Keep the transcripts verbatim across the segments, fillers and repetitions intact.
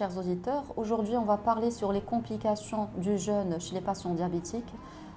chers auditeurs. Aujourd'hui, on va parler sur les complications du jeûne chez les patients diabétiques.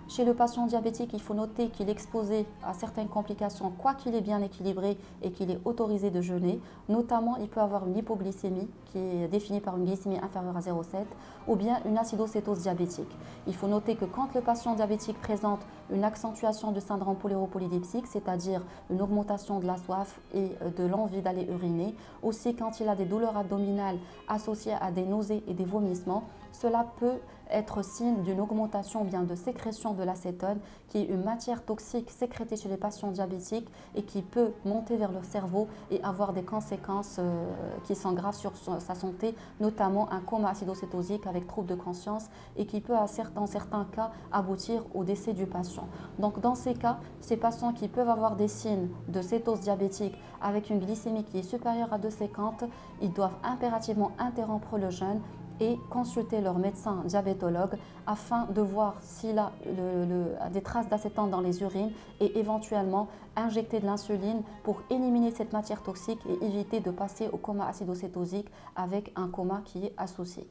Chez le patient diabétique, il faut noter qu'il est exposé à certaines complications, quoi qu'il est bien équilibré et qu'il est autorisé de jeûner. Notamment, il peut avoir une hypoglycémie qui est définie par une glycémie inférieure à zéro virgule sept ou bien une acidocétose diabétique. Il faut noter que quand le patient diabétique présente une accentuation du syndrome poléropolidipsique, c'est-à-dire une augmentation de la soif et de l'envie d'aller uriner, aussi quand il a des douleurs abdominales associées à des nausées et des vomissements, cela peut être signe d'une augmentation ou bien de sécrétion de l'acétone, qui est une matière toxique sécrétée chez les patients diabétiques et qui peut monter vers leur cerveau et avoir des conséquences euh, qui sont graves sur son, sa santé, notamment un coma acidocétosique avec trouble de conscience et qui peut, à certains, dans certains cas, aboutir au décès du patient. Donc, dans ces cas, ces patients qui peuvent avoir des signes de cétose diabétique avec une glycémie qui est supérieure à deux virgule cinquante, ils doivent impérativement interrompre le jeûne et consulter leur médecin diabétologue afin de voir s'il a le, le, des traces d'acétone dans les urines et éventuellement injecter de l'insuline pour éliminer cette matière toxique et éviter de passer au coma acidocétosique avec un coma qui est associé.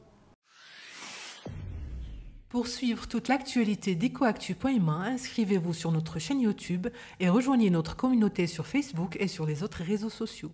Pour suivre toute l'actualité d'Ecoactu point M A, inscrivez-vous sur notre chaîne YouTube et rejoignez notre communauté sur Facebook et sur les autres réseaux sociaux.